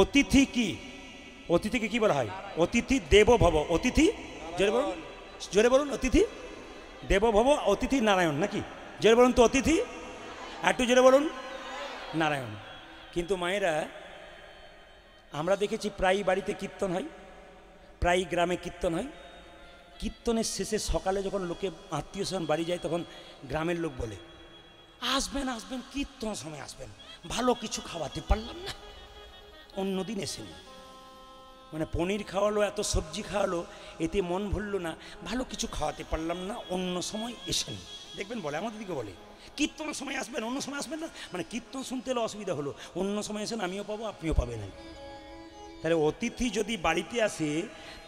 অতিথি কি? অতিথিকে কি বলা হয়? অতিথি দেব ভব। অতিথি, জোরে বলুন, জোরে বলুন, অতিথি দেব ভব, অতিথি নারায়ণ নাকি? জোরে বলুন তো, অতিথি, একটু জোরে বলুন, নারায়ণ। কিন্তু মায়েরা, আমরা দেখেছি প্রায় বাড়িতে কীর্তন হয়, প্রায় গ্রামে কীর্তন হয়। কীর্তনের শেষে সকালে যখন লোকে আত্মীয় স্বজন বাড়ি যায়, তখন গ্রামের লোক বলে, আসবেন আসবেন, কীর্তন সময় আসবেন, ভালো কিছু খাওয়াতে পারলাম না, অন্যদিন এসে। মানে পনির খাওয়ালো, এত সবজি খাওয়ালো, এতে মন ভুলল না, ভালো কিছু খাওয়াতে পারলাম না, অন্য সময় এসেন। দেখবেন বলে, আমাদের দিকে বলে, কীর্তন সময় আসবেন, অন্য সময় আসবেন না। মানে কীর্তন শুনতে হলে অসুবিধা হলো, অন্য সময় এসেন, আমিও পাবো, আপনিও পাবেন। তাহলে অতিথি যদি বাড়িতে আসে,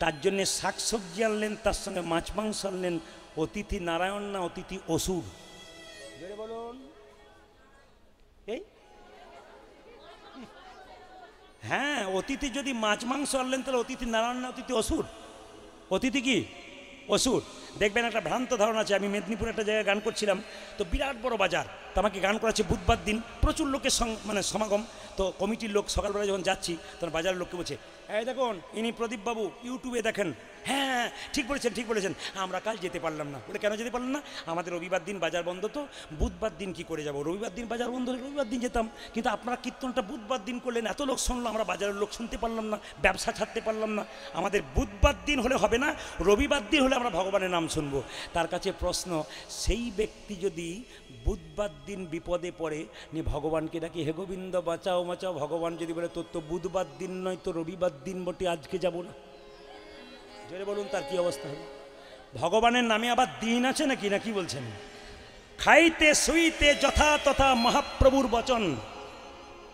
তার জন্যে শাকসবজি আনলেন, তার সঙ্গে মাছ মাংস আনলেন। অতিথি নারায়ণ না অতিথি অসুর? জোরে বলুন। এই হ্যাঁ, অতিথি যদি মাছ মাংস আনলেন, তাহলে অতিথি নারায়ণ না অতিথি অসুর? অতিথি কি? অসুর। দেখবেন একটা ভ্রান্ত ধারণা আছে। আমি মেদিনীপুরে একটা জায়গায় গান করছিলাম, তো বিরাট বড় বাজার, তো আমাকে গান করাচ্ছে বুধবার দিন, প্রচুর লোকের সমাগম। তো কমিটির লোক, সকালবেলা যখন যাচ্ছি, তখন বাজারের লোককে বলছে, এই দেখুন ইনি প্রদীপবাবু, ইউটিউবে দেখেন। হ্যাঁ ঠিক বলেছেন, ঠিক বলেছেন, আমরা কাল যেতে পারলাম না। বলে, কেন যেতে পারলাম না? আমাদের রবিবার দিন বাজার বন্ধ, তো বুধবার দিন কি করে যাব? রবিবার দিন বাজার বন্ধ, রবিবার দিন যেতাম, কিন্তু আপনারা কীর্তনটা বুধবার দিন করলেন, এত লোক শুনলো, আমরা বাজারের লোক শুনতে পারলাম না, ব্যবসা ছাড়তে পারলাম না। আমাদের বুধবার দিন হলে হবে না, রবিবার দিন হলে আমরা ভগবানের নাম শুনবো। তার কাছে প্রশ্ন, সেই ব্যক্তি যদি বুধবার দিন বিপদে পড়ে, নিয়ে ভগবানকে ডাকি, হে গোবিন্দ বাঁচাও বাঁচাও, ভগবান যদি বলে, তোর তো বুধবার দিন নয়, তো রবিবার দিন বটে, আজকে যাব না, জোরে বলুন, তার কি অবস্থা হবে? ভগবানের নামে আবার দিন আছে নাকি? না কি বলছেন? খাইতে শুইতে যথা তথা মহাপ্রভুর বচন।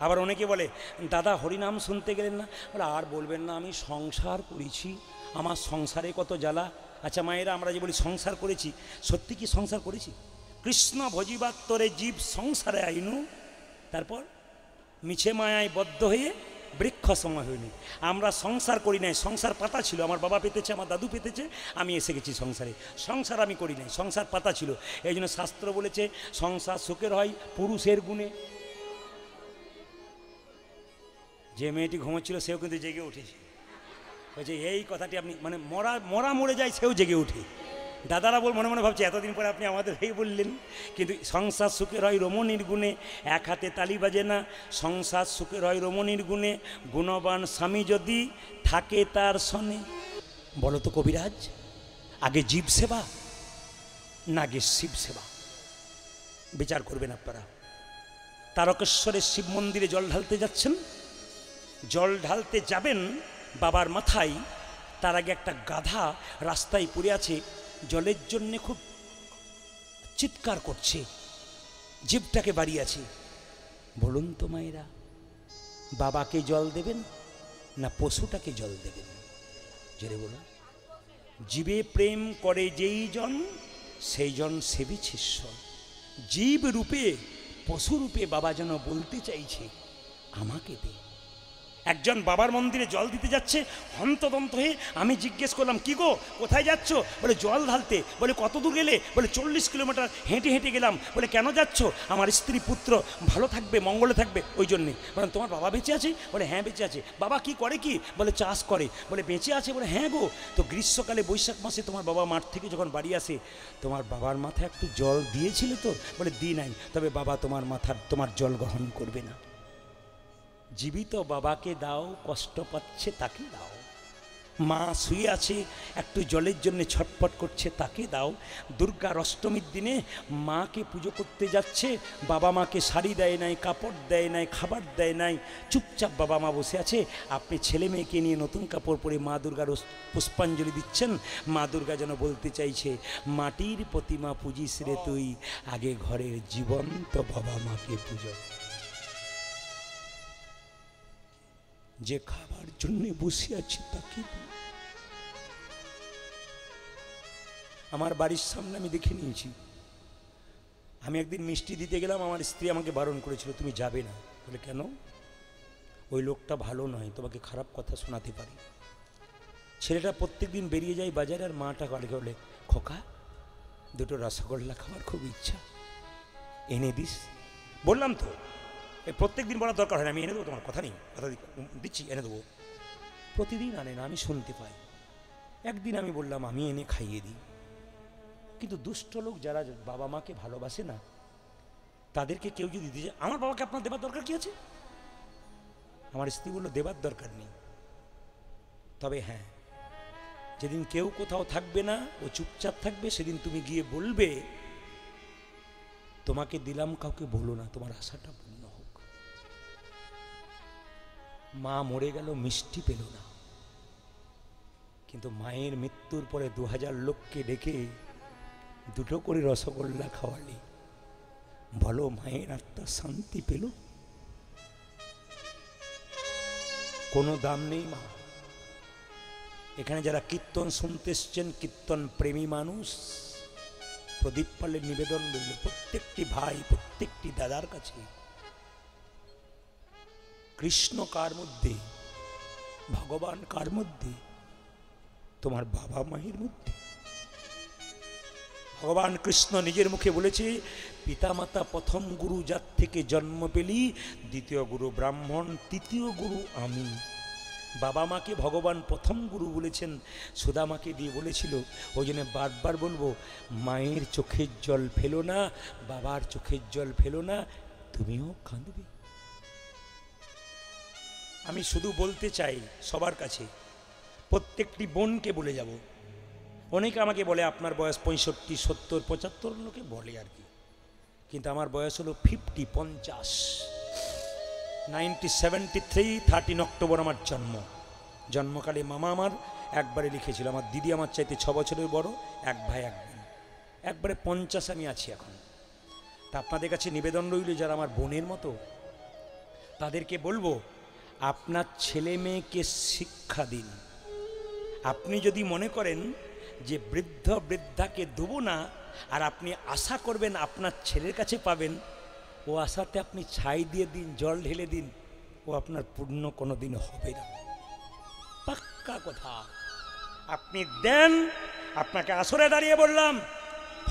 আবার অনেকে বলে, দাদা হরিনাম শুনতে গেলেন না? বলে, আর বলবেন না, আমি সংসার করেছি, আমার সংসারে কত জ্বালা। আচ্ছা মায়েরা, আমরা যে বলি সংসার করেছি, সত্যি কি সংসার করেছি? কৃষ্ণ ভজিবার তরে জীব সংসারে আইনু, তারপর মিছে মায়ায় বদ্ধ হয়ে বৃক্ষ সময় হইনি। আমরা সংসার করি নাই, সংসার পাতা ছিল, আমার বাবা পেতেছে, আমার দাদু পেতেছে, আমি এসে গেছি সংসারে। সংসার আমি করি নাই, সংসার পাতা ছিল। এই জন্য শাস্ত্র বলেছে, সংসার সুখের হয় পুরুষের গুণে। যে মেয়েটি ঘুমোচ্ছিল, সেও কিন্তু জেগে উঠেছে। বলছে, এই কথাটি আপনি, মানে মরা মরে যায়, সেও জেগে উঠে। দাদারা মনে মনে ভাবছে, এতদিন পরে আপনি আমাদের এই বললেন। কিন্তু সংসার সুখের হয় রমণীর গুণে, এক হাতে তালি বাজে না। সংসার সুখের হয় রমণীর গুণে, গুণবান স্বামী যদি থাকে তার সনে। বলো তো কবিরাজ, আগে জীব সেবা না আগে শিব সেবা? বিচার করবেন আপনারা। তারকেশ্বরের শিব মন্দিরে জল ঢালতে যাচ্ছেন, জল ঢালতে যাবেন বাবার মাথায়, তার আগে একটা গাধা রাস্তায় পড়ে আছে, জলের জন্যে খুব চিৎকার করছে, জীবটাকে বাড়িয়েছে। বলুন তো মায়েরা, বাবাকে জল দেবেন না পশুটাকে জল দেবেন? জোরে বলুন। জীবে প্রেম করে যেই জন, সেই জন সেবিছে ঈশ্বর। জীব রূপে পশু রূপে বাবা যেন বলতে চাইছে, আমাকে দে। একজন বাবার মন্দিরে জল দিতে যাচ্ছে হন্তদন্ত হয়ে। আমি জিজ্ঞেস করলাম, কি গো কোথায় যাচ্ছ? বলে, জল ঢালতে। বলে, কত দূর গেলে? বলে, 40 কিলোমিটার হেঁটে হেঁটে গেলাম। বলে, কেন যাচ্ছ? আমার স্ত্রী পুত্র ভালো থাকবে, মঙ্গলে থাকবে, ওই জন্যে। বলেন, তোমার বাবা বেঁচে আছে? বলে, হ্যাঁ বেঁচে আছে। বাবা কি করে? কি? বলে, চাষ করে। বলে, বেঁচে আছে? বলে, হ্যাঁ গো। তো গ্রীষ্মকালে বৈশাখ মাসে তোমার বাবা মাঠ থেকে যখন বাড়ি আসে, তোমার বাবার মাথায় একটু জল দিয়েছিলে তো? বলে, দিই নাই। তবে বাবা তোমার মাথার তোমার জল গ্রহণ করবে না। জীবিত বাবাকে দাও, কষ্ট পাচ্ছে তাকে দাও। মা শুয়ে আছে, একটু জলের জন্য ছটপট করছে, তাকে দাও। দুর্গার অষ্টমীর দিনে মাকে পুজো করতে যাচ্ছে, বাবা মাকে শাড়ি দেয় নাই, কাপড় দেয় নাই, খাবার দেয় নাই, চুপচাপ বাবা মা বসে আছে। আপনি ছেলে মেয়েকে নিয়ে নতুন কাপড় পরে মা দুর্গার পুষ্পাঞ্জলি দিচ্ছেন। মা দুর্গা যেন বলতে চাইছে, মাটির প্রতিমা পুজিস রে তুই, আগে ঘরের জীবন্ত বাবা মাকে পুজো। যে খাবার জন্য বসে আছি তাকে। আমার বাড়ির সামনে আমি দেখে নিয়েছি। আমি একদিন মিষ্টি দিতে গেলাম, আমার স্ত্রী আমাকে বারণ করেছিল, তুমি যাবে না। বলে, কেন? ওই লোকটা ভালো নয়, তোমাকে খারাপ কথা শোনাতে পারে। ছেলেটা প্রত্যেকদিন বেরিয়ে যায় বাজারে, আর মাটা কালকে বলে, খোকা দুটো রসগোল্লা খাওয়ার খুব ইচ্ছা, এনে দিস। বললাম তো, প্রত্যেক দিন বলার দরকার হয় না, আমি এনে দেবো, তোমার কথা নেই, কথা দিচ্ছি এনে দেবো। প্রতিদিন আনে না, আমি শুনতে পাই। একদিন আমি বললাম আমি এনে খাইয়ে দিই। কিন্তু দুষ্ট লোক যারা বাবা মাকে ভালোবাসে না, তাদেরকে কেউ যদি দিতে, আমার বাবাকে আপনার দেবার দরকার কী আছে? আমার স্ত্রী বলল দেবার দরকার নেই, তবে হ্যাঁ, যেদিন কেউ কোথাও থাকবে না, ও চুপচাপ থাকবে, সেদিন তুমি গিয়ে বলবে তোমাকে দিলাম, কাউকে বলো না, তোমার আশাটা পূর্ণ হোক। মা মরে গেল, মিষ্টি পেল না, কিন্তু মায়ের মৃত্যুর পরে 2000 লোককে ডেকে 2 করে রসগোল্লা খাওয়ালি, বলো মায়ের আত্মা শান্তি পেল? কোনো দাম নেই মা। এখানে যারা কীর্তন শুনতে এসছেন, কীর্তন প্রেমী মানুষ, প্রদীপ পালের নিবেদন রইল প্রত্যেকটি ভাই, প্রত্যেকটি দাদার কাছে, কৃষ্ণ কার মধ্যে, ভগবান কার মধ্যে? তোমার বাবা মায়ের মধ্যে। ভগবান কৃষ্ণ নিজের মুখে বলেছে, পিতামাতা প্রথম গুরু যার থেকে জন্ম পেলি, দ্বিতীয় গুরু ব্রাহ্মণ, তৃতীয় গুরু আমি। বাবা মাকে ভগবান প্রথম গুরু বলেছেন, সুদামাকে দিয়ে বলেছিল। ওই জন্য বারবার বলবো, মায়ের চোখের জল ফেলো না, বাবার চোখের জল ফেলো না, তুমিও কাঁদবে। আমি শুধু বলতে চাই সবার কাছে, প্রত্যেকটি বোনকে বলে যাব। অনেকে আমাকে বলে আপনার বয়স 65, 70, 75, লোকে বলে আর কি, কিন্তু আমার বয়স হলো 50, 50। 1973 13 অক্টোবর আমার জন্ম। জন্মকালে মামা আমার একবারে লিখেছিল, আমার দিদি আমার চাইতে 6 বছরের বড়, এক ভাই এক বোন, একবারে 50 আমি আছি এখন। তা আপনাদের কাছে নিবেদন রইল, যারা আমার বোনের মতো, তাদেরকে বলবো আপনার ছেলে মেয়েকে শিক্ষা দিন। আপনি যদি মনে করেন যে বৃদ্ধ বৃদ্ধাকে দেবো না, আর আপনি আশা করবেন আপনার ছেলের কাছে পাবেন, ও আশাতে আপনি ছাই দিয়ে দিন, জল ঢেলে দিন, ও আপনার পূর্ণ কোনো দিন হবে না, পাক্কা কথা। আপনি দেন, আপনাকে আসরে দাঁড়িয়ে বললাম,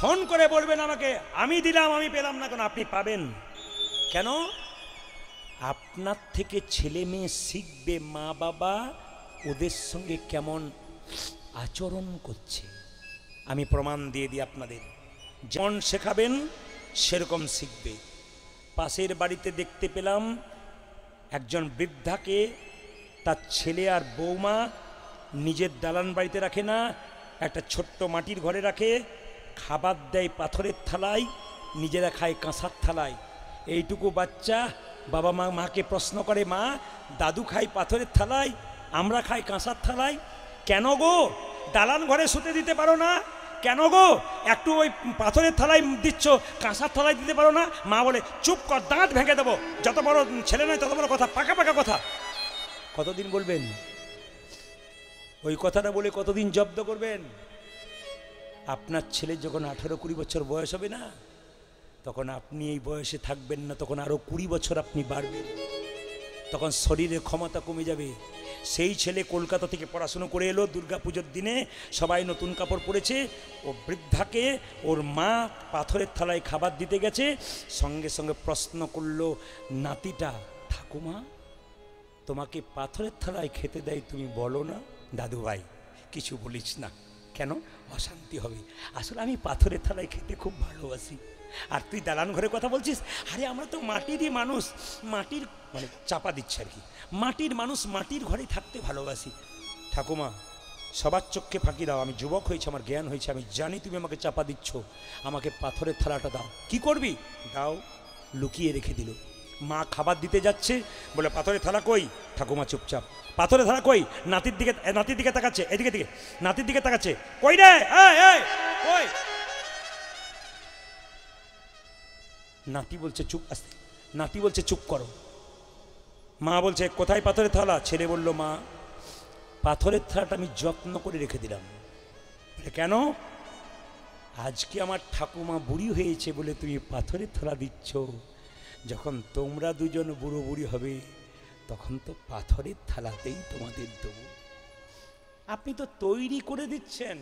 ফোন করে বলবেন আমাকে, আমি দিলাম আমি পেলাম না কেন, আপনি পাবেন কেন? আপনার থেকে ছেলে মেয়ে শিখবে মা বাবা ওদের সঙ্গে কেমন আচরণ করছে। আমি প্রমাণ দিয়ে দিই আপনাদের, যেমন শেখাবেন সেরকম শিখবে। পাশের বাড়িতে দেখতে পেলাম একজন বৃদ্ধাকে তার ছেলে আর বৌমা নিজের দালান বাড়িতে রাখে না, একটা ছোট্ট মাটির ঘরে রাখে, খাবার দেয় পাথরের থালায়, নিজেরা খায় কাঁসার থালায়। এইটুকু বাচ্চা বাবা মাকে প্রশ্ন করে, মা দাদু খায় পাথরের থালায়, আমরা খাই কাঁসার থালায়, কেন গো দালান ঘরে শুতে দিতে পারো না? কেন গো একটু ওই পাথরের থালায় দিচ্ছ, কাঁসার থালায় দিতে পারো না? মা বলে চুপ কর, দাঁত ভেঙে দেবো, যত বড় ছেলে নয় তত বড় কথা, পাকা পাকা কথা। কতদিন বলবেন ওই কথাটা, বলে কতদিন জব্দ করবেন? আপনার ছেলে যখন 18-20 বছর বয়স হবে না, তখন আপনি এই বয়সে থাকবেন না, তখন আরও 20 বছর আপনি বাড়বেন, তখন শরীরের ক্ষমতা কমে যাবে। সেই ছেলে কলকাতা থেকে পড়াশুনো করে এলো, দুর্গাপুজোর দিনে সবাই নতুন কাপড় পরেছে, ও বৃদ্ধাকে ওর মা পাথরের থালায় খাবার দিতে গেছে, সঙ্গে সঙ্গে প্রশ্ন করলো নাতিটা, ঠাকুমা তোমাকে পাথরের থালায় খেতে দেয়, তুমি বলো না? দাদু ভাই কিছু বলিস না, কেন? অশান্তি হবে। আসলে আমি পাথরের থালায় খেতে খুব ভালোবাসি, আর তুই দালান ঘরের কথা বলছিস? আরে আমরা তো মাটিরই মানুষ, মাটির মানে চাপা দিচ্ছে আর কি, মাটির মানুষ, মাটির ঘরে থাকতে ভালোবাসি। ঠাকুমা সবার চোখকে ফাঁকি দাও, আমি যুবক হয়েছি, আমার জ্ঞান হয়েছে, আমি জানি তুমি আমাকে চাপা দিচ্ছ, আমাকে পাথরের থালাটা দাও। কি করবি? দাও। লুকিয়ে রেখে দিল। মা খাবার দিতে যাচ্ছে, বলে পাথরের থালা কই? ঠাকুমা চুপচাপ। পাথরের থালা কই? নাতির দিকে তাকাচ্ছে, এদিকে দিকে নাতির দিকে তাকাচ্ছে, কই রে? কই? নাতি বলছে চুপ, আস্তে। নাতি বলছে চুপ করো। মা বলছে কোথায় পাথরের থালা? ছেলে বলল মা পাথরের থালাটা আমি যত্ন করে রেখে দিলাম। কেন? আজকে আমার ঠাকুমা বুড়ি হয়েছে বলে তুমি পাথরের থালা দিচ্ছ, যখন তোমরা দুজন বুড়ো বুড়ি হবে তখন তো পাথরের থালাতেই তোমাদের দেবো। আপনি তো তৈরি করে দিচ্ছেন।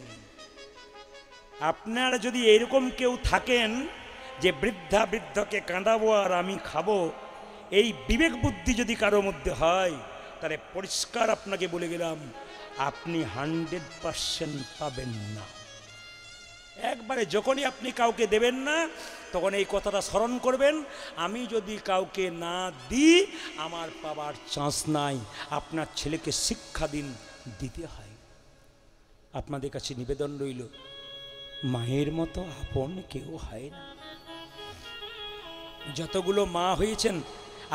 আপনারা যদি এরকম কেউ থাকেন যে বৃদ্ধা বৃদ্ধকে কাঁদাবো আর আমি খাবো, এই বিবেক বুদ্ধি যদি কারো মধ্যে হয়, তাহলে পরিষ্কার আপনাকে বলে গেলাম, আপনি 100% পাবেন না। একবারে যখনই আপনি কাউকে দেবেন না, তখন এই কথাটা স্মরণ করবেন, আমি যদি কাউকে না দিই আমার পাবার চান্স নাই। আপনার ছেলেকে শিক্ষা দিন, দিতে হয়। আপনাদের কাছে নিবেদন রইল, মায়ের মতো আপন কেউ হয় না। যতগুলো মা হয়েছেন,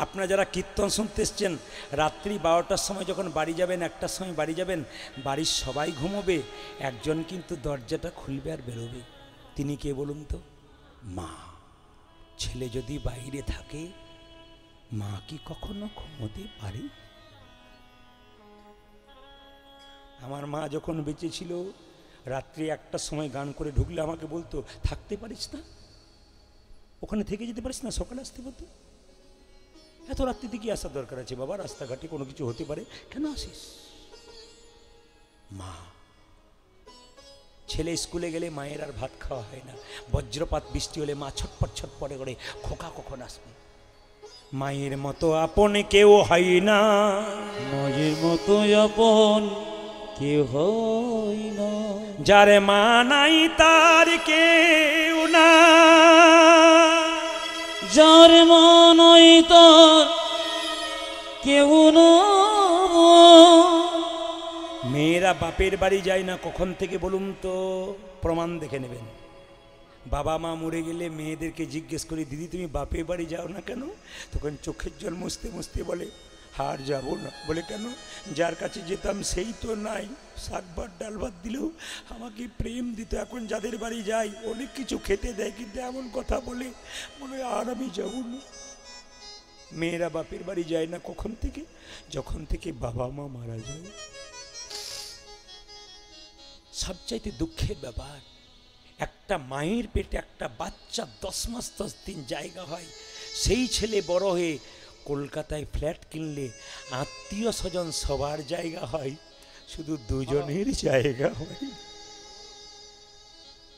আপনারা যারা কীর্তন শুনতে এসছেন, রাত্রি 12টার সময় যখন বাড়ি যাবেন, 1টার সময় বাড়ি যাবেন, বাড়ির সবাই ঘুমোবে, একজন কিন্তু দরজাটা খুলবে আর বেরোবে। তিনি কে বলুন তো? মা। ছেলে যদি বাইরে থাকে, মা কি কখনো ঘুমোতে পারে? আমার মা যখন বেঁচে ছিল, রাত্রি 1টার সময় গান করে ঢুকলে আমাকে বলতো, থাকতে পারিস না, ওখানে থেকে যেতে পারিস না, সকালে আসতে পারতো। এত রাত্রিতে কি আসার দরকার আছে বাবা, রাস্তাঘাটে কোনো কিছু হতে পারে, কেন আসিস? মা। ছেলে স্কুলে গেলে মায়ের আর ভাত খাওয়া হয় না। বজ্রপাত বৃষ্টি হলে মা ছটপট ছটপটে করে, খোকা কখন আসবে? মায়ের মতো আপন কেউ হয় না, মায়ের মতো আপন কেউ হয় না, যার মা নাই তার কেউ না, যার মা নাই তার কেউ না। মেয়েরা বাপের বাড়ি যায় না কখন থেকে বলুন তো? প্রমাণ দেখে নেবেন। বাবা মা মরে গেলে মেয়েদেরকে জিজ্ঞেস করি, দিদি তুমি বাপের বাড়ি যাও না কেন? তখন চোখের জল মুছতে মুছতে বলে, আর যাব না। বলে কেন? যার কাছে যেতাম সেই তো নাই, শাক ভাত ডাল ভাত দিলেও আমাকে প্রেম দিত, এখন যাদের বাড়ি যাই অনেক কিছু খেতে দেয়, কিন্তু এমন কথা বলে, বলে আর আমি যাব না। মেয়েরা বাপের বাড়ি যায় না কখন থেকে? যখন থেকে বাবা মা মারা যায়। সবচাইতে দুঃখের ব্যাপার, একটা মায়ের পেটে একটা বাচ্চা 10 মাস 10 দিন জায়গা হয়, সেই ছেলে বড় হয়ে কলকাতায় ফ্ল্যাট কিনলে আত্মীয় স্বজন সবার জায়গা হয়, শুধু দুজনের জায়গা হয়।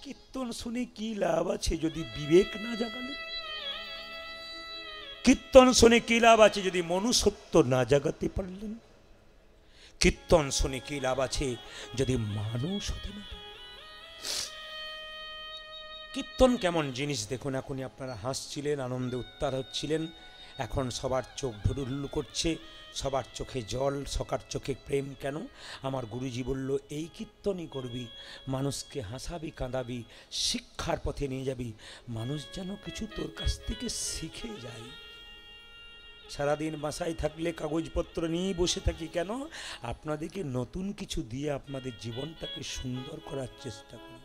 কীর্তন শুনে কি লাভ আছে যদি বিবেক না জাগালে? কীর্তন শুনে কি লাভ আছে যদি মনুষ্যত্ব না জাগাতে পারলেন? কীর্তন শুনে কি লাভ আছে যদি মানুষ হতে না? কীর্তন কেমন জিনিস দেখুন। এখনই আপনারা হাসছিলেন, আনন্দে উত্তার হচ্ছিলেন, এখন সবার চোখ ঢুলঢুল করছে, সবার চোখে জল, সবার চোখে প্রেম। কেন? আমার গুরুজি বলল, এই কীর্তনই করবি, মানুষকে হাসাবি, কাঁদাবি, শিক্ষার পথে নিয়ে যাবি, মানুষ যেন কিছু তোর কাছ থেকে শিখে যায়। সারাদিন বাসায় থাকলে কাগজপত্র নিয়ে বসে থাকি কেন? আপনাদেরকে নতুন কিছু দিয়ে আপনাদের জীবনটাকে সুন্দর করার চেষ্টা করি।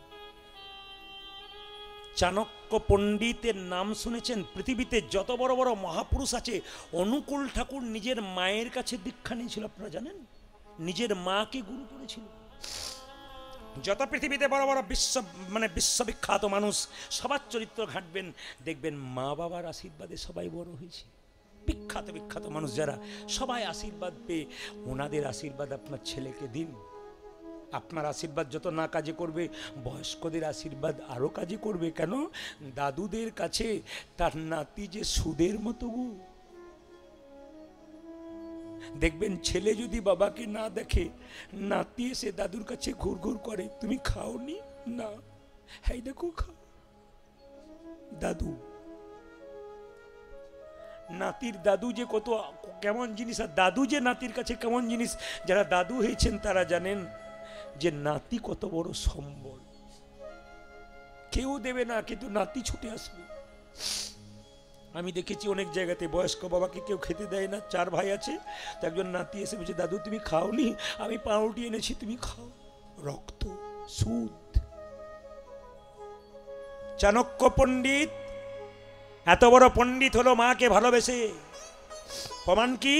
চাণক্য পণ্ডিতের নাম শুনেছেন? পৃথিবীতে যত বড় বড় মহাপুরুষ আছে, অনুকূল ঠাকুর নিজের মায়ের কাছে দীক্ষা নিয়েছিল, আপনারা জানেন? নিজের মাকে গুরু করেছিল। যত পৃথিবীতে বড় বড় বিশ্ববিখ্যাত মানুষ, সবার চরিত্র ঘাঁটবেন, দেখবেন মা বাবার আশীর্বাদে সবাই বড় হয়েছে। বিখ্যাত বিখ্যাত মানুষ যারা, সবাই আশীর্বাদ পেয়ে। ওনাদের আশীর্বাদ আপনার ছেলেকে দিন। আপনার আশীর্বাদ যত না কাজে করবে, বয়স্কদের আশীর্বাদ আরও কাজে করবে। কেন? দাদুদের কাছে তার নাতি যে সুদের মতো। দেখবেন ছেলে যদি বাবাকে না দেখে, নাতি এসে দাদুর কাছে ঘুর ঘুর করে, তুমি খাওনি? না। হ্যাঁ দেখো খাও। দাদু, নাতির দাদু যে কত কেমন জিনিস, আর দাদু যে নাতির কাছে কেমন জিনিস, যারা দাদু হয়েছেন তারা জানেন যে নাতি কত বড় সম্বল। কেউ দেবে না, কিন্তু নাতি ছুটে আসবে। আমি দেখেছি অনেক জায়গাতে বয়স্ক বাবাকে কেউ খেতে দেয় না, 4 ভাই আছে, তো একজন নাতি এসে বলছে, দাদু তুমি খাওনি? আমি পাউরুটি এনেছি, তুমি খাও। রক্ত, সুদ। চাণক্য পণ্ডিত এত বড় পণ্ডিত হলো মাকে ভালোবেসে। প্রমাণ কি?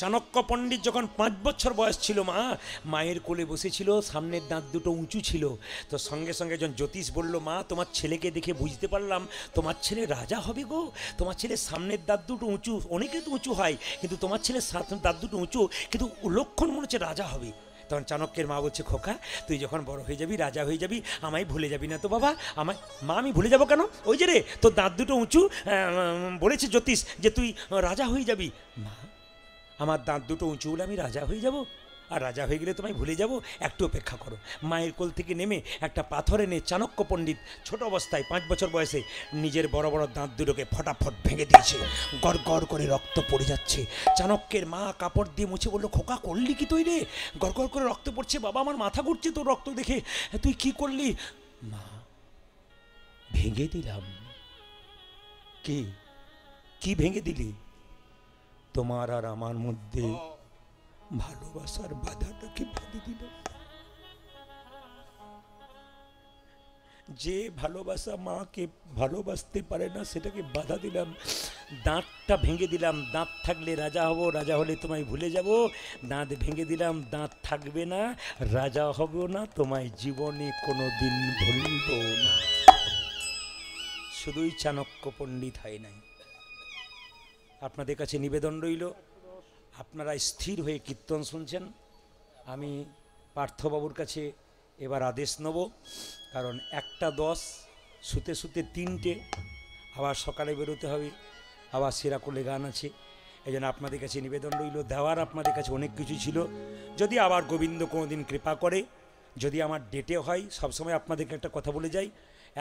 চাণক্য পণ্ডিত যখন 5 বছর বয়স ছিল, মা মায়ের কোলে বসেছিল, সামনের দাঁত দুটো উঁচু ছিল, তো সঙ্গে সঙ্গে একজন জ্যোতিষ বলল, মা তোমার ছেলেকে দেখে বুঝতে পারলাম তোমার ছেলে রাজা হবে গো, তোমার ছেলে সামনের দাঁত দুটো উঁচু, অনেকে তো উঁচু হয়, কিন্তু তোমার ছেলে দাঁত দুটো উঁচু, কিন্তু লক্ষণ মনে হচ্ছে রাজা হবে। তখন চাণক্যের মা বলছে, খোকা তুই যখন বড় হয়ে যাবি, রাজা হয়ে যাবি, আমায় ভুলে যাবি না তো বাবা? আমায় মা আমি ভুলে যাবো কেন? ওই যে রে তোর দাঁত দুটো উঁচু বলেছে জ্যোতিষ যে তুই রাজা হয়ে যাবি। মা আমার দাঁত দুটো উঁচু হলে আমি রাজা হয়ে যাব? আর রাজা হয়ে গেলে তোমায় ভুলে যাব? একটু অপেক্ষা করো। মায়ের কোল থেকে নেমে একটা পাথর এনে চাণক্য পণ্ডিত ছোট অবস্থায় 5 বছর বয়সে নিজের বড় বড় দাঁত দুটোকে ফটাফট ভেঙে দিয়েছে, গড়গড় করে রক্ত পড়ে যাচ্ছে। চাণক্যের মা কাপড় দিয়ে মুছে বলল, খোকা করলি কি তুই রে? গড়গড় করে রক্ত পড়ছে, বাবা আমার মাথা ঘুরছে তোর রক্ত দেখে, তুই কি করলি? মা ভেঙে দিলাম। কি কি ভেঙে দিলি? তোমার আর আমার মধ্যে ভালোবাসার বাধাটাকে ভেঙে দিল। যে ভালোবাসা মাকে ভালোবাসতে পারে না সেটাকে বাধা দিলাম, দাঁতটা ভেঙে দিলাম। দাঁত থাকলে রাজা হব, রাজা হলে তোমায় ভুলে যাব। দাঁত ভেঙে দিলাম, দাঁত থাকবে না, রাজা হব না, তোমায় জীবনে কোনো দিন ভুলব না। শুধুই চাণক্য পণ্ডিত হয় নাই। আপনাদের কাছে নিবেদন রইল, আপনারা স্থির হয়ে কীর্তন শুনছেন। আমি পার্থবাবুর কাছে এবার আদেশ নেব, কারণ 1:10 শুতে শুতে 3টে, আবার সকালে বেরোতে হবে, আবার সেরাকলে গান আছে। এই জন্য আপনাদের কাছে নিবেদন রইল, দেওয়ার আপনাদের কাছে অনেক কিছু ছিল। যদি আবার গোবিন্দ কোনোদিন কৃপা করে, যদি আমার ডেটে হয়, সবসময় আপনাদেরকে একটা কথা বলে যাই,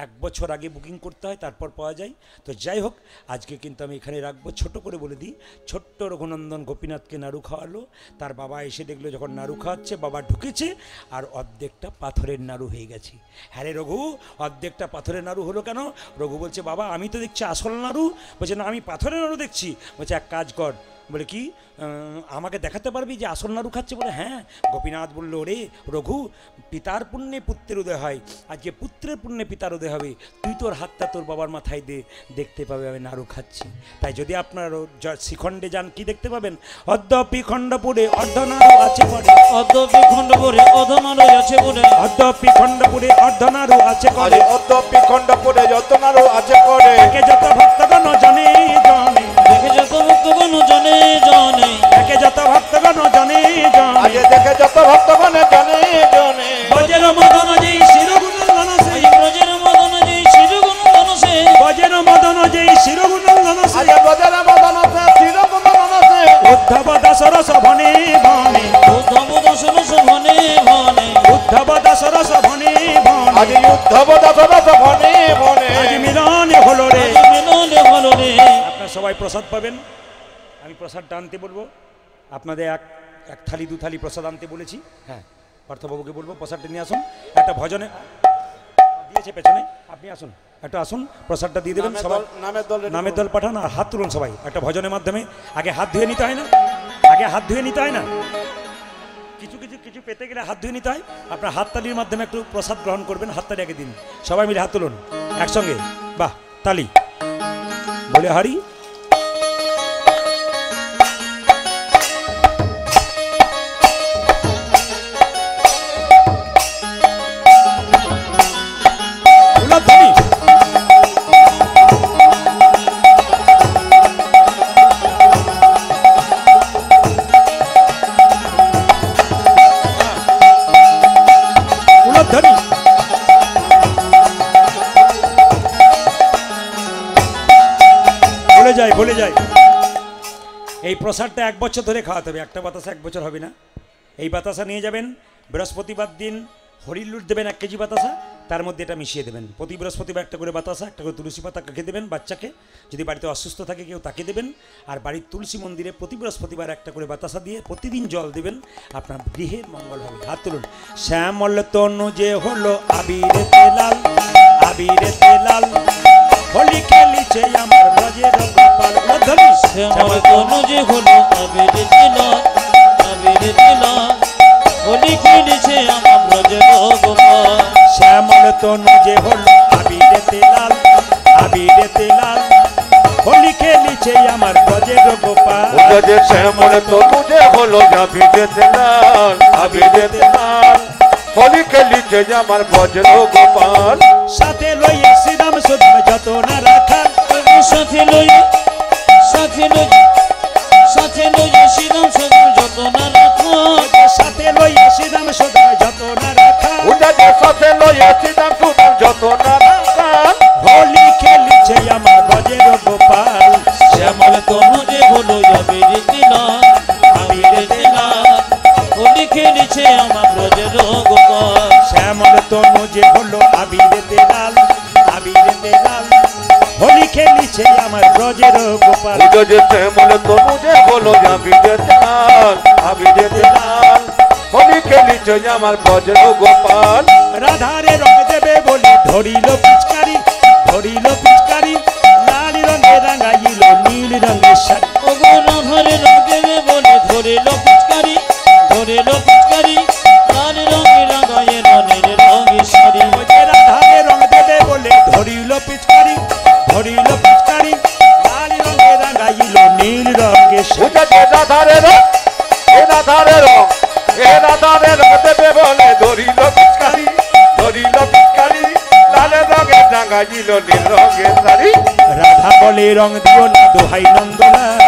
1 বছর আগে বুকিং করতে হয়, তারপর পাওয়া যায়। তো যাই হোক, আজকে কিন্তু আমি এখানে রাখবো। ছোট করে বলে দিই, ছোট্ট রঘুনন্দন গোপীনাথকে নাড়ু খাওয়ালো। তার বাবা এসে দেখলো যখন নাড়ু খাওয়াচ্ছে, বাবা ঢুকেছে আর অর্ধেকটা পাথরের নাড়ু হয়ে গেছে। হ্যাঁ রে রঘু, অর্ধেকটা পাথরের নাড়ু হলো কেন? রঘু বলছে, বাবা আমি তো দেখছি আসল নাড়ু। বলছে, না আমি পাথরের নাড়ু দেখছি। বলছে, এক কাজ কর। বলে, কি আমাকে দেখাতে পারবি যে আসল নাড়ু খাচ্ছে? বলে, হ্যাঁ। গোপীনাথ বলল, ওরে রঘু, পিতার পুণ্যে পুত্রের উদয় হয়, আজকে পুত্রের পুণ্যে পিতার উদয় হবে। তুই তোর হাতটা তোর বাবার মাথায় দে, দেখতে পাবে আমি নাড়ু খাচ্ছি। তাই যদি আপনার শিখণ্ডে যান, কি দেখতে পাবেন? অর্ধ পিখণ্ডপুরে অর্ধ নাড়ু আছে পড়ে, অর্ধ পিখণ্ডপুরে অর্ধ নাড়ু আছে পড়ে, অর্ধ পিখণ্ডপুরে অর্ধ নাড়ু আছে পড়ে, অর্ধ পিখণ্ডপুরে যত নাড়ু আছে পড়ে, একে যত ভক্তগণ জানে জানে, দেখে যত ভক্তগণ জানে জানে, একে যত ভক্তগণ জানে জানে, আগে দেখে যত ভক্তগণ জানে জানে। ভজের মদন যে শিরগুণ লনসে, ভজের মদন যে শিরগুণ লনসে, ভজের মদন যে শিরগুণ লনসে, আগে ভজের মদন যে শিরগুণ লনসে। উদ্ধব দাস রস ভনে ভনে, উদ্ধব দাস রস ভনে ভনে, উদ্ধব দাস রস ভনে ভনে, আগে উদ্ধব দাস রস ভনে ভনে। আজ মিলন হলো রে, মিলন হলো রে। আপনারা সবাই প্রসাদ পাবেন। আমি প্রসাদটা আনতে বলবো আপনাদের, এক থালি 2 থালি প্রসাদ আনতে বলেছি। হ্যাঁ, পার্থবাবুকে বলবো প্রসাদটা নিয়ে আসুন। একটা ভজনে দিয়েছে পেছনে, আপনি আসুন, একটা আসুন, প্রসাদটা দিয়ে দেবেন। সবাই নামের দল পাঠান আর হাত তুলুন সবাই। একটা ভজনের মাধ্যমে আগে হাত ধুয়ে নিতে হয় না? আগে হাত ধুয়ে নিতে হয় না? কিছু কিছু কিছু পেতে গেলে হাত ধুয়ে নিতে হয়। আপনার হাততালির মাধ্যমে একটু প্রসাদ গ্রহণ করবেন। হাততালি আগে দিন, সবাই মিলে হাত তুলুন একসঙ্গে। বাহ, তালি বলে হারি। ভুলে যাই, এই প্রসাদটা 1 বছর ধরে খাওয়াতে হবে। একটা বাতাসা 1 বছর হবে না। এই বাতাসা নিয়ে যাবেন, বৃহস্পতিবার দিন হরিলুট দেবেন 1 কেজি বাতাসা, তার মধ্যে এটা মিশিয়ে দেবেন। প্রতি বৃহস্পতিবার একটা করে বাতাসা, একটা করে তুলসী পাতা খেয়ে দেবেন বাচ্চাকে। যদি বাড়িতে অসুস্থ থাকে কেউ, তাকে দেবেন। আর বাড়ির তুলসী মন্দিরে প্রতি বৃহস্পতিবার একটা করে বাতাসা দিয়ে প্রতিদিন জল দেবেন, আপনার গৃহের মঙ্গল হবে। হাত তুলুন। শ্যামল তনু যে হলো আবিরেতে লাল, আবিরেতে লাল, হোলি খেলিছে আমার ব্রজের গোপাল। শ্যামল তনু যে হলো আবিরেতে লাল, আবিরেতে লাল, হোলি খেলিছে আমার ব্রজের গোপাল। শ্যামল তনু যে হলো আবিরেতে লাল, আবিরেতে লাল, হোলি খেলিছে আমার ব্রজের গোপাল। শ্যামল তনু যে হলো আবিরেতে লাল, আবিরেতে লাল, হোলি খেলিছে আমার ব্রজের গোপাল। সাথে লইয়া শ্রীরাম সুধা যত না রাখা, সাথে লইয়া, সাথে লইয়া, সাথে লইয়া শ্রীরাম সুধা যত না রাখা, সাথে লইয়া শ্রীরাম গোপাল শ্যামল তনু যে হলো আবিরেতে লাল, আবিরেতে লাল হোলি খেলিছে আমার ব্রজের গোপাল। শ্যামল তনু যে হলো আবিরেতে লাল, আবিরেতে লাল হোলি খেলিছে আমার ব্রজের গোপাল। রাধারে রং দেবে বলি ধরিল পিচকারি, ধরিল পিচকারি লাল রঙে রাঙাইল নীল রঙের শাড়ি। রাধারে রং দেবে বলি ধরিল পিচকারি, ধরিল পিচকারি লাল রঙে রাঙাইল নীল রঙের শাড়ি। রাধারে রং দেবে বলে ধরিল পিচকারি, ধরিল পিচকারি লাল রঙে রাঙাইল নীল রঙের শাড়ি। রাধারে রং, এ রাধারে রং, এ রাধারে রং দেবে বলে ধরিল পিচকারি, ধরিল পিচকারি লাল রঙে রাঙাইল নীল রঙের শাড়ি। রাধা বলে রং দিও না দোহাই নন্দলাল,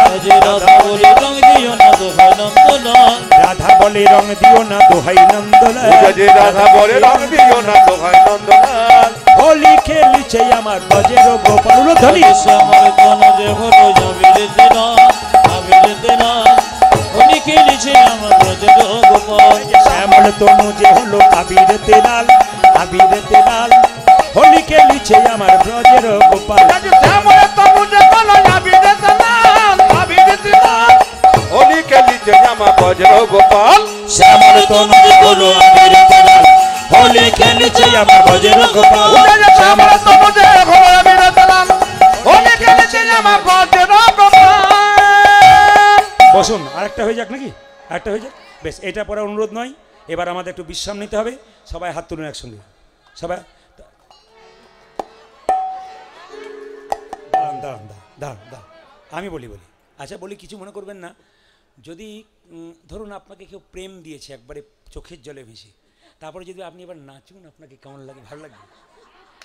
রাধা বলে রং দিও না দোহাই নন্দলাল, রাধা বলে রং দিও না দোহাই নন্দলাল, রাধা বলে রং দিও না দোহাই নন্দলাল হোলি খেলিছে আমার ব্রজের গোপাল। ধনি শ্যামল তনু যে হলো আবিরেতে লাল, আবিরেতে লাল হোলি খেলিছে আমার ব্রজের গোপাল। শ্যামল তনু যে হলো আবিরেতে লাল, আবিরেতে লাল হোলি খেলিছে আমার ব্রজের গোপাল। শ্যামল তনু যে হলো আবিরেতে লাল হোলি খেলিছে আমার ব্রজের গোপাল। শ্যামল তনু যে হলো আবিরেতে লাল হোলি খেলিছে আমার ব্রজের গোপাল। বসুন, আরেকটা হয়ে যাক নাকি? আরেকটা হয়ে যাক, বেশ। এটা পরে অনুরোধ নয়, এবার আমাদের একটু বিশ্রাম নিতে হবে। সবাই হাত তুলুন একসঙ্গে, সবাই দাঁড়ান, দাঁড়ান। আমি বলি আচ্ছা, কিছু মনে করবেন না। যদি ধরুন আপনাকে কেউ প্রেম দিয়েছে একবারে চোখের জলে ভেসে, তারপরে যদি আপনি এবার নাচুন, আপনাকে কেমন লাগে? ভালো লাগবে?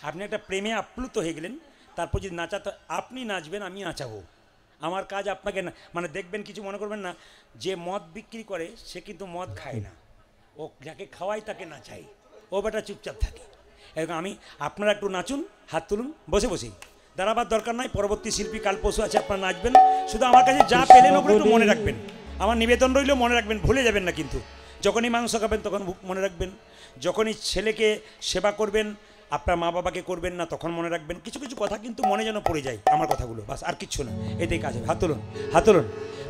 আপনি একটা প্রেমে আপ্লুত হয়ে গেলেন, তারপর যদি নাচাতে আপনি নাচবেন, আমি নাচাবো, আমার কাজ আপনাকে না। মানে দেখবেন, কিছু মনে করবেন না, যে মদ বিক্রি করে সে কিন্তু মদ খায় না, ও যাকে খাওয়াই তাকে নাচাই, ও বেটা চুপচাপ থাকে। এরকম আমি, আপনারা একটু নাচুন, হাত তুলুন, বসে বসে দাঁড়াবার দরকার নাই। পরবর্তী শিল্পী কাল পরশু আছে, আপনারা নাচবেন। শুধু আমার কাছে যা পেলেন ওগুলো একটু মনে রাখবেন, আমার নিবেদন রইল, মনে রাখবেন, ভুলে যাবেন না। কিন্তু যখনই মাংস খাবেন তখন মনে রাখবেন, যখনই ছেলেকে সেবা করবেন আপনার মা বাবাকে করবেন না তখন মনে রাখবেন। কিছু কিছু কথা কিন্তু মনে যেন পড়ে যায় আমার কথাগুলো, বাস, আর কিচ্ছু না, এটাই কাজ। হাত তুলুন, হাত তুলুন।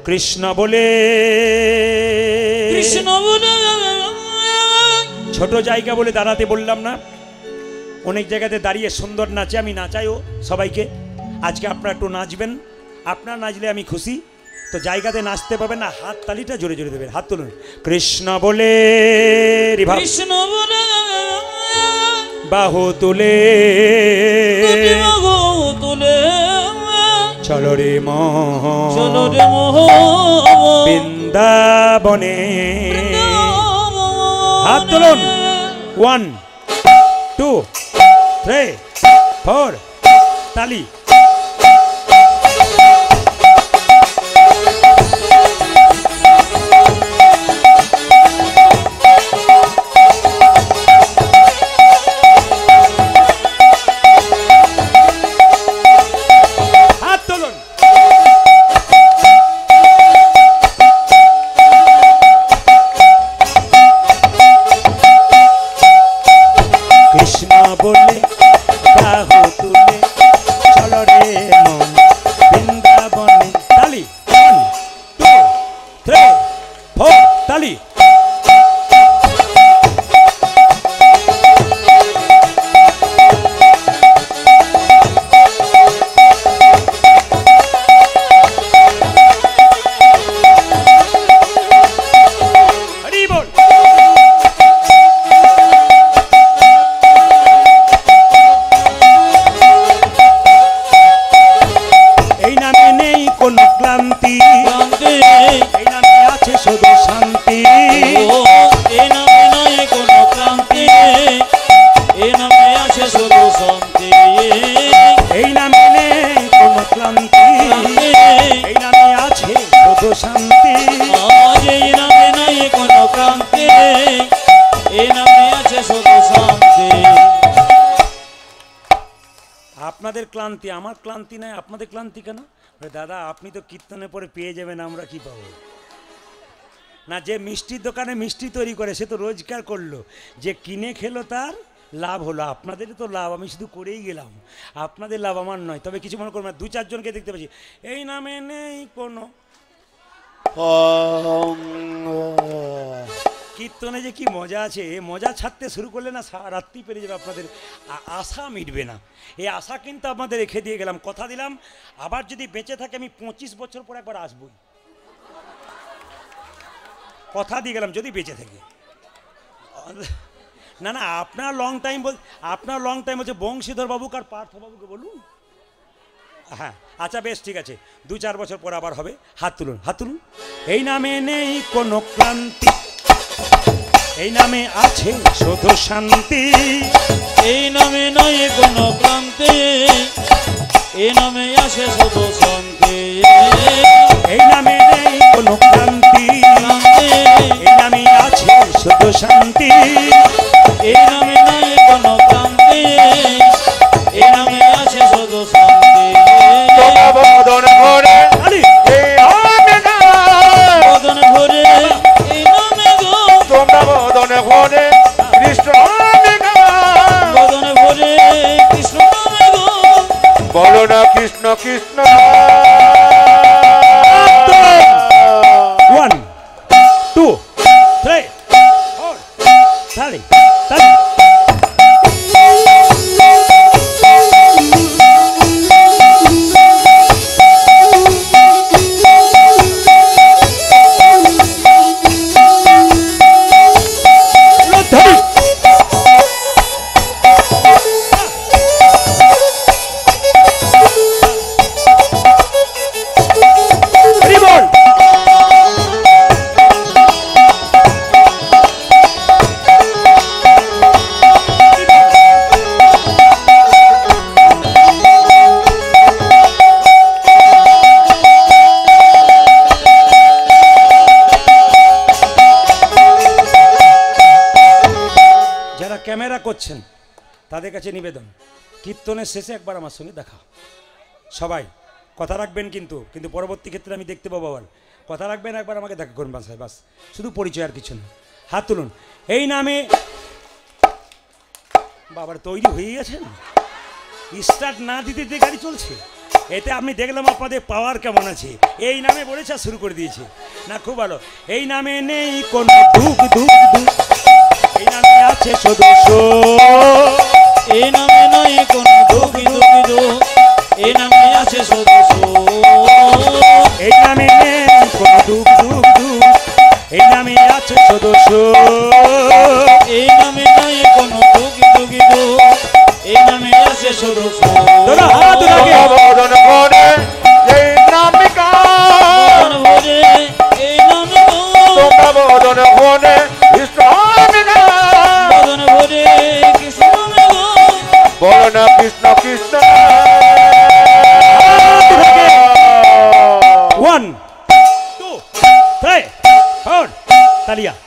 কৃষ্ণ বলে, কৃষ্ণ বলে, ছোট জায়গা বলে দাঁড়াতে বললাম না, অনেক জায়গাতে দাঁড়িয়ে সুন্দর নাচে, আমি নাচাইও সবাইকে। আজকে আপনারা একটু নাচবেন, আপনারা নাচলে আমি খুশি। তো জায়গাতে নাচতে পাবেন না, হাত তালিটা জোরে জোরে দেবেন। হাত তুলুন। কৃষ্ণ বলে, কৃষ্ণ বলে, বাহু তুলে তুলে চলো রে বৃন্দাবনে। হাত তুলুন। 1 2 3 4 তালি। আপনাদের ক্লান্তি, আমার ক্লান্তি নাই। আপনাদের ক্লান্তি কেন? দাদা, আপনি তো কীর্তনের পরে পেয়ে যাবেন, আমরা কি পাবো? না, যে মিষ্টির দোকানে মিষ্টি তৈরি করে সে তো রোজগার করলো, যে কিনে খেলো তার লাভ হলো। আপনাদের তো লাভ, আমি শুধু করেই গেলাম, আপনাদের লাভ আমার নয়। তবে কিছু মনে করবেন, দু চারজনকে দেখতে পাচ্ছি এই নামে নেই কোনো, কীর্তনে যে কি মজা আছে, মজা ছাড়তে শুরু করলে না রাত্রি পেরিয়ে যাবে, আপনাদের আশা মিটবে না। এই আশা কিন্তু আপনাদের রেখে দিয়ে গেলাম, কথা দিলাম, আবার যদি বেঁচে থাকে আমি 25 বছর পর একবার আসবই, কথা দিয়ে গেলাম যদি বেঁচে থাকে। না না, আপনার লং টাইম বল, আপনার লং টাইম হচ্ছে বংশীধর বাবুকে আর পার্থবাবুকে বলুন। হ্যাঁ আচ্ছা বেশ ঠিক আছে, 2-4 বছর পর আবার হবে। হাত তুলুন, হাত তুলুন। এই নামে নেই কোনো ক্লান্তি, এই নামে আছে শুধু শান্তি, এই নামে নয় কোনো ক্লান্তি, এই নামে আছে শুধু শান্তি, এই নামে নেই কোনো ক্লান্তি, এই নামে আছে শুধু শান্তি, এই নামে নয় কোনো ক্লান্তি, এই নামে আছে শুধু শান্তি। বদন ভরে বদনে ভরে কৃষ্ণ নামে গাও, বদনে ভরে কৃষ্ণ নামে গাও, বলো না কৃষ্ণ কৃষ্ণ। করছেন তাদের কাছে নিবেদন, কীর্তনের শেষে একবার আমার সঙ্গে দেখা। সবাই কথা রাখবেন কিন্তু, কিন্তু পরবর্তী ক্ষেত্রে আমি দেখতে পাবো আবার, কথা রাখবেন, একবার আমাকে দেখা করুন, বাসায় বাস, শুধু পরিচয় আর কিছু না। হাত তুলুন। এই নামে বাবার তৈরি হয়ে গেছেন, স্টার্ট না দিতে যে গাড়ি চলছে, এতে আমি দেখলাম আপনাদের পাওয়ার কেমন আছে। এই নামে বলেছে আর শুরু করে দিয়েছে, না খুব ভালো। এই নামে নেই কোনো দুঃখ, দুঃখ দুঃখ, এই নামে আছে শুধু সুখ, এই নামে নাই কোনো দুঃখ দুঃখ, এই নামে আছে শুধু সুখ, এই নামে নেই কোনো দুঃখ দুঃখ, এই নামে আছে শুধু সুখ, এই নামে নাই কোনো দুঃখ দুঃখ, এই নামে আছে শুধু সুখ। ধরো হাত লাগে বদন ভরে এই নামে গাও, বদন ভরে এই নামে গাও, তোমরা বদন ভরে বলো না Krishna Krishna. One, two, three, four, তালিয়া।